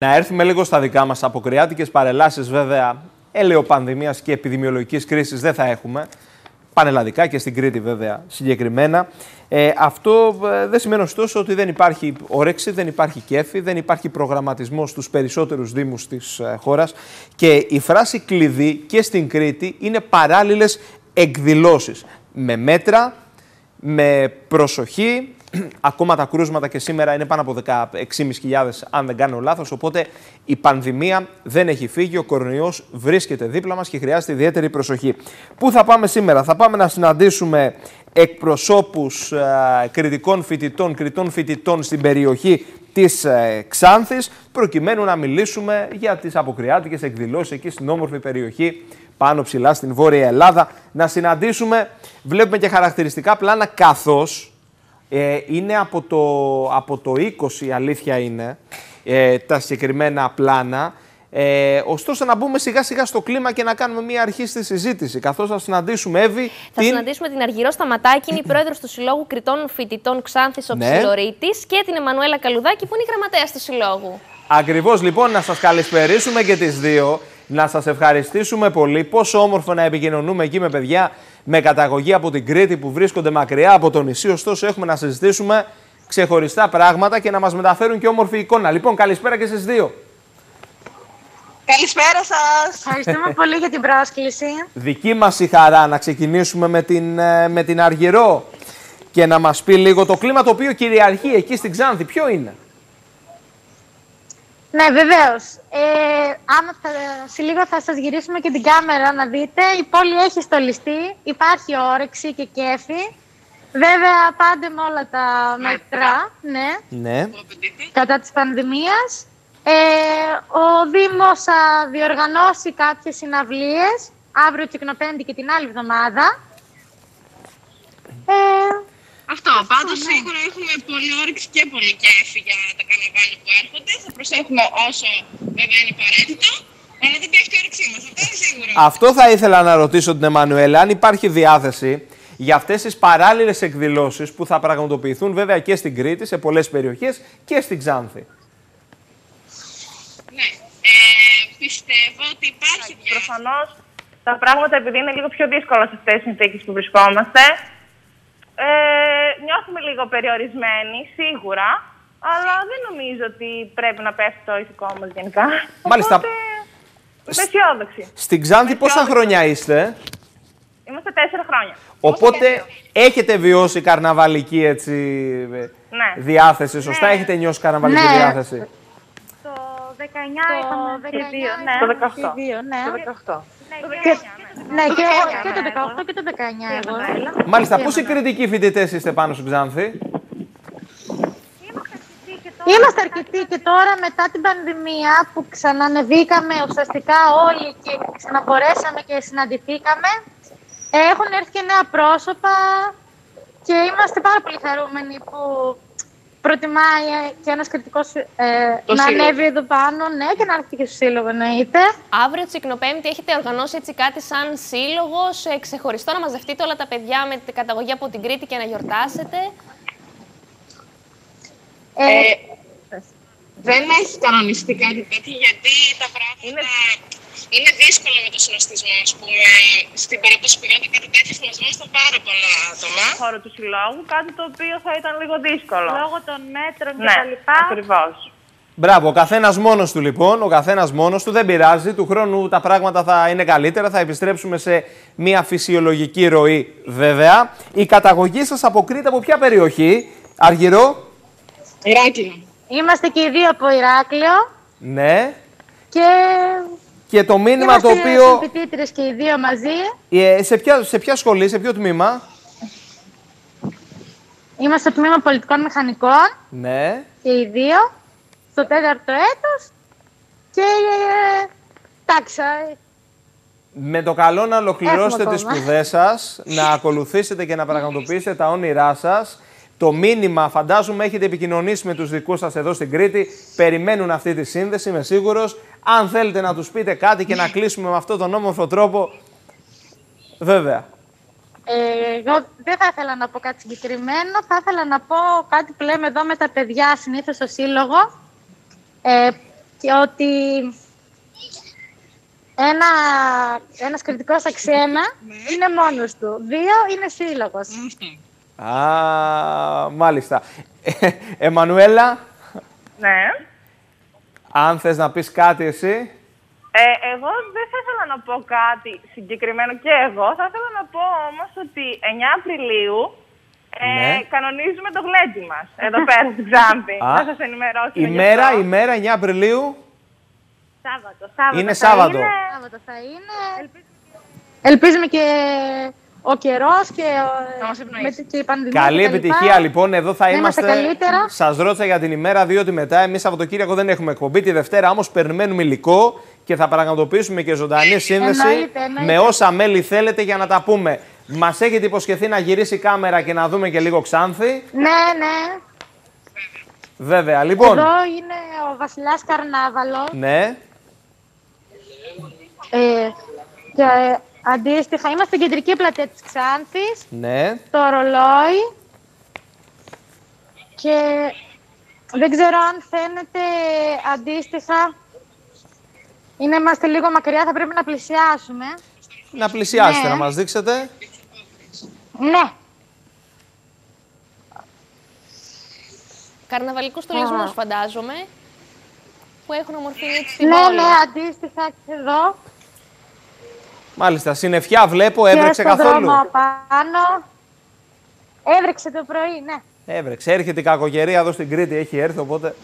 Να έρθουμε λίγο στα δικά μας. Αποκριάτικες παρελάσεις, βέβαια, ελαιοπανδημίας και επιδημιολογικής κρίσης δεν θα έχουμε. Πανελλαδικά και στην Κρήτη, βέβαια, συγκεκριμένα. Αυτό δεν σημαίνει ωστόσο ότι δεν υπάρχει όρεξη, δεν υπάρχει κέφι, δεν υπάρχει προγραμματισμός στους περισσότερους δήμους της χώρας. Και η φράση κλειδί και στην Κρήτη είναι παράλληλες εκδηλώσεις. Με μέτρα, με προσοχή. Ακόμα τα κρούσματα και σήμερα είναι πάνω από 16.500, αν δεν κάνω λάθος. Οπότε η πανδημία δεν έχει φύγει, ο κορονοϊός βρίσκεται δίπλα μας και χρειάζεται ιδιαίτερη προσοχή. Πού θα πάμε σήμερα? Θα πάμε να συναντήσουμε εκπροσώπους κρητικών φοιτητών, κρητών φοιτητών στην περιοχή της Ξάνθης, προκειμένου να μιλήσουμε για τις αποκριάτικες εκδηλώσεις εκεί στην όμορφη περιοχή, πάνω ψηλά στην Βόρεια Ελλάδα. Να συναντήσουμε, βλέπουμε και χαρακτηριστικά πλάνα, καθώς είναι από το 20, η αλήθεια είναι, τα συγκεκριμένα πλάνα. Ωστόσο, να μπούμε σιγά σιγά στο κλίμα και να κάνουμε μια αρχή στη συζήτηση. Καθώς θα συναντήσουμε, Εύη. Θα συναντήσουμε την Αργυρό Σταματάκη, είναι η πρόεδρος του Συλλόγου Κρητών Φοιτητών Ξάνθης, ο Ψιλορείτης, και την Εμμανουέλα Καλουδάκη, που είναι η γραμματέας του Συλλόγου. Ακριβώς, λοιπόν, να σας καλησπερίσουμε και τις δύο. Να σας ευχαριστήσουμε πολύ. Πόσο όμορφο να επικοινωνούμε εκεί με παιδιά με καταγωγή από την Κρήτη που βρίσκονται μακριά από το νησί. Ωστόσο, έχουμε να συζητήσουμε ξεχωριστά πράγματα και να μας μεταφέρουν και όμορφη εικόνα. Λοιπόν, καλησπέρα και στις δύο. Καλησπέρα σας. Ευχαριστούμε πολύ για την πρόσκληση. Δική μας η χαρά να ξεκινήσουμε με την Αργυρό και να μας πει λίγο το κλίμα το οποίο κυριαρχεί εκεί στην Ξάνθη. Ποιο είναι? Ναι, βεβαίως. Σε λίγο θα σας γυρίσουμε και την κάμερα να δείτε. Η πόλη έχει στολιστεί, υπάρχει όρεξη και κέφι. Βέβαια, πάντα με όλα τα μέτρα, ναι. Κατά της πανδημίας. Ο Δήμος θα διοργανώσει κάποιες συναυλίες, αύριο Κυκνοπέμπτη και την άλλη εβδομάδα. Αυτό, πάντως σίγουρα έχουμε πολύ όρεξη και πολύ κέφι για τα καναβάλια που έρχονται. Θα προσέχουμε όσο βέβαια είναι απαραίτητο, αλλά δεν πέφτει η όρεξή μας. Αυτό είναι σίγουρο. Αυτό θα ήθελα να ρωτήσω την Εμμανουέλα, αν υπάρχει διάθεση για αυτές τις παράλληλες εκδηλώσεις που θα πραγματοποιηθούν βέβαια και στην Κρήτη, σε πολλές περιοχές και στην Ξάνθη. Ναι, πιστεύω ότι υπάρχει διάθεση. Προφανώς τα πράγματα, επειδή είναι λίγο πιο δύσκολα σε αυτές τις συνθήκες που βρισκόμαστε, νιώθουμε λίγο περιορισμένοι, σίγουρα, αλλά δεν νομίζω ότι πρέπει να πέφτει το ηθικό μας γενικά. Μάλιστα. Οπότε, είμαι αισιόδοξη. Στην Ξάνθη πόσα χρόνια είστε? Είμαστε 4 χρόνια. Οπότε έχετε βιώσει καρναβαλική διάθεση, σωστά? Έχετε νιώσει καρναβαλική διάθεση? Το 19 είχαμε, το 18. Το 18. Ναι, και το 18 και το 19 εγώ. Μάλιστα, πόσοι κρητικοί φοιτητές είστε πάνω στην Ξάνθη? Είμαστε αρκετοί και τώρα μετά την πανδημία που ξανανεβήκαμε ουσιαστικά όλοι και ξαναμπορέσαμε και συναντηθήκαμε. Έχουν έρθει και νέα πρόσωπα και είμαστε πάρα πολύ χαρούμενοι που προτιμάει και ένας κρητικός να ανέβει εδώ πάνω, και να έρθει και στο Σύλλογο, εννοείται. Αύριο Τσικνοπέμπτη έχετε οργανώσει έτσι κάτι σαν σύλλογος, ξεχωριστό, να μαζευτείτε όλα τα παιδιά με την καταγωγή από την Κρήτη και να γιορτάσετε. Δεν έχει κανονιστεί κάτι τέτοιο, γιατί τα πράγματα είναι δύσκολα με το συνοστισμό, ας πούμε. Στην περίπτωση που γίνεται κάτι τέτοιο, συνοσμούσαν πάρα πολλά άτομα. Στον χώρο του συλλόγου, κάτι το οποίο θα ήταν λίγο δύσκολο. Λόγω των μέτρων κτλ. Ναι, ακριβώς. Μπράβο, ο καθένας μόνος του λοιπόν, ο καθένας μόνος του, δεν πειράζει. Του χρόνου τα πράγματα θα είναι καλύτερα, θα επιστρέψουμε σε μια φυσιολογική ροή, βέβαια. Η καταγωγή σας αποκρείται από ποια περιοχή, Αργυρό? Ηράκλειο. Είμαστε και οι δύο από Ηράκλειο. Ναι. Και το μήνυμα είμαστε το οποίο. Είμαστε φοιτήτρες και οι δύο μαζί. Σε ποια σχολή, σε ποιο τμήμα? Είμαστε στο τμήμα πολιτικών μηχανικών. Ναι. Και οι δύο. Στο 4ο έτος. Και. Τάξα. Με το καλό να ολοκληρώσετε τις σπουδές σας, να ακολουθήσετε και να πραγματοποιήσετε τα όνειρά σας. Το μήνυμα, φαντάζομαι, έχετε επικοινωνήσει με τους δικούς σας εδώ στην Κρήτη. Περιμένουν αυτή τη σύνδεση, είμαι σίγουρος. Αν θέλετε να τους πείτε κάτι και να κλείσουμε με αυτόν τον όμορφο τρόπο, βέβαια. Εγώ δεν θα ήθελα να πω κάτι συγκεκριμένο. Θα ήθελα να πω κάτι που λέμε εδώ με τα παιδιά συνήθως στο Σύλλογο. και ότι ένας κριτικός αξιένα είναι μόνος του. Δύο είναι σύλλογος. Α, μάλιστα. Εμμανουέλα. Ναι. Αν θες να πεις κάτι εσύ. Εγώ δεν θα ήθελα να πω κάτι συγκεκριμένο και εγώ. Θα ήθελα να πω όμως ότι 9 Απριλίου κανονίζουμε το γλέντι μας εδώ πέρα στην Ξάνθη. Θα σας ενημερώσω. Ημέρα 9 Απριλίου. Σάββατο. Είναι Σάββατο. Θα είναι. Ελπίζουμε και ο καιρός και, και η πανδημία. Καλή επιτυχία λοιπόν. Εδώ θα είμαστε. Σας ρώτησα για την ημέρα, διότι μετά εμείς Σαββατοκύριακο δεν έχουμε εκπομπή. Τη Δευτέρα όμως περιμένουμε υλικό και θα πραγματοποιήσουμε και ζωντανή σύνδεση με όσα μέλη θέλετε για να τα πούμε. Μας έχετε υποσχεθεί να γυρίσει η κάμερα και να δούμε και λίγο Ξάνθη. Ναι. Βέβαια, λοιπόν. Εδώ είναι ο Βασιλιάς Καρνάβαλο. Ναι. Και αντίστοιχα, είμαστε στην κεντρική πλατεία της Ξάνθης. Ναι. Το ρολόι. Και δεν ξέρω αν φαίνεται αντίστοιχα. Είμαστε λίγο μακριά, θα πρέπει να πλησιάσουμε. Να πλησιάσετε, να μας δείξετε. Ναι. Καρναβαλικούς στολισμούς, φαντάζομαι, που έχουν ομορφύνει τη πόλη. Ναι, αντίστοιχα και εδώ. Μάλιστα, συννεφιά βλέπω, έβρεξε καθόλου. Και στον πάνω. Έβρεξε το πρωί, ναι. Έβρεξε, έρχεται η κακογερία εδώ στην Κρήτη, έχει έρθει, οπότε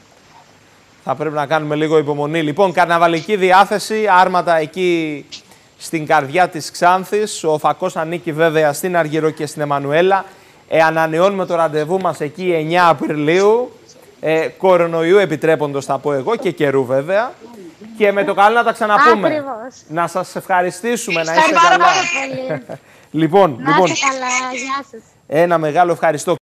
θα πρέπει να κάνουμε λίγο υπομονή. Λοιπόν, καρναβαλική διάθεση, άρματα εκεί στην καρδιά της Ξάνθης. Ο φακός ανήκει βέβαια στην Αργυρό και στην Εμμανουέλα. Ανανεώνουμε το ραντεβού μας εκεί 9 Απριλίου, κορονοϊού επιτρέποντος θα πω εγώ και καιρού βέβαια. Και με το καλό να τα ξαναπούμε. Ακριβώς. Να σας ευχαριστήσουμε, να είστε καλά. Λοιπόν, να είστε καλά, γεια σας. Ένα μεγάλο ευχαριστώ.